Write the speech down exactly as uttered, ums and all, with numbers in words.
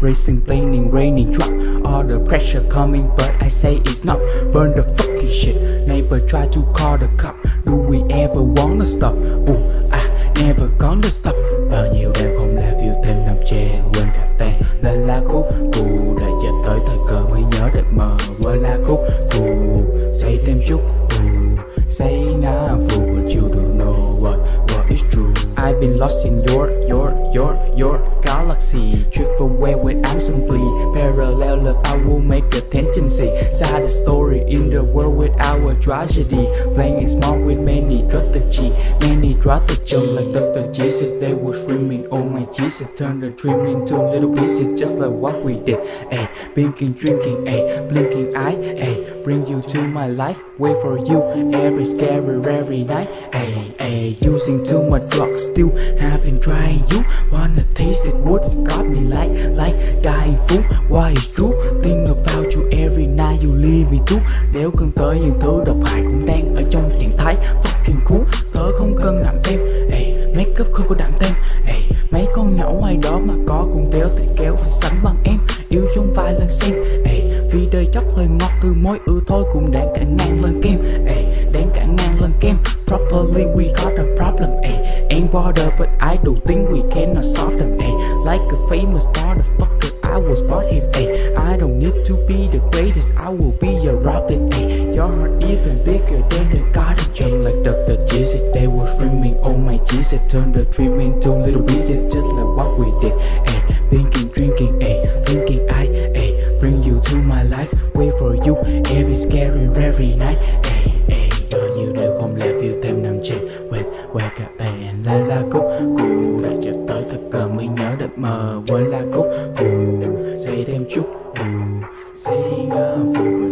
Racing, planing, raining, drop. All the pressure coming, but I say it's not. Burn the fucking shit. Neighbor try to call the cop. Do we ever wanna stop? Ooh, I never gonna stop. Bao nhiêu em không là view thêm nằm che quên cả tên. Là là khúc cù đã chờ tới thời cơ mới nhớ đẹp mờ. Quên là khúc cù say thêm chút. Say ngã phù but you don't know what what is true. I've been lost in your your your your galaxy. Drift away when I'm simply parallel love. I will make a tendency. Sad story in the world with our tragedy. Playing it small with many strategy, many strategy. Like Doctor Jesus, they were screaming, oh my Jesus, turn the dream into little pieces, just like what we did. Ay, thinking, drinking, ay, blinking eye, ay, bring you to my life, wait for you every. Scary every night, ay, ay, using too much drugs, still having trying you. Wanna taste it, what it got me like, like dying food. Why it's true, think about you every night you leave me too. Nếu cần tới những thứ độc hại cũng đang ở trong trạng thái fucking cool. Tớ không cần làm thêm, ay, make up không có đảm thêm, ay, mấy con nhỏ ngoài đó mà có cùng đéo thì kéo và sánh bằng em. Yêu trong vài lần xem, ay, vì đời chắc lời ngọt từ mối ư thôi cũng đã cả ngàn lần kem, ay, đáng cả ngàn lần kem. Properly we got a problem, ay, ain't bother but I do think we cannot solve them, ay. Like a famous motherfucker I will spot him, ay. I don't need to be the greatest, I will be a Robin, ay. Your heart even bigger than the garden gem. Like Doctor Jesus, they were screaming, oh my Jesus, turn the dream into little pieces, just like what we did, ay. Thinking, drinking, ay, thinking I, ay, bring you to my life, wait for you every scary every night, ay. Bao nhiêu đều không là view thêm nằm trên quên qua cà phê la la cúc cù đã chợt tới thật cờ mới nhớ đẹp mờ quên la cúc cù say thêm chút cù say ngã phù